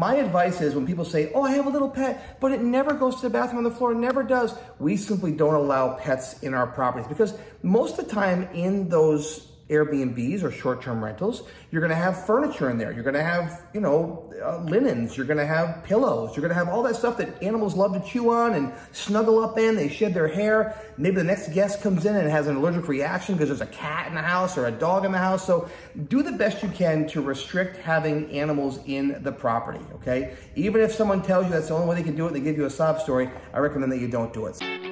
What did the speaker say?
my advice is when people say, oh, I have a little pet, but it never goes to the bathroom on the floor, it never does. We simply don't allow pets in our properties because most of the time in those Airbnbs or short-term rentals, you're gonna have furniture in there. You're gonna have, linens, you're gonna have pillows, you're gonna have all that stuff that animals love to chew on and snuggle up in, they shed their hair. Maybe the next guest comes in and has an allergic reaction because there's a cat in the house or a dog in the house. So do the best you can to restrict having animals in the property, okay? Even if someone tells you that's the only way they can do it, they give you a sob story, I recommend that you don't do it.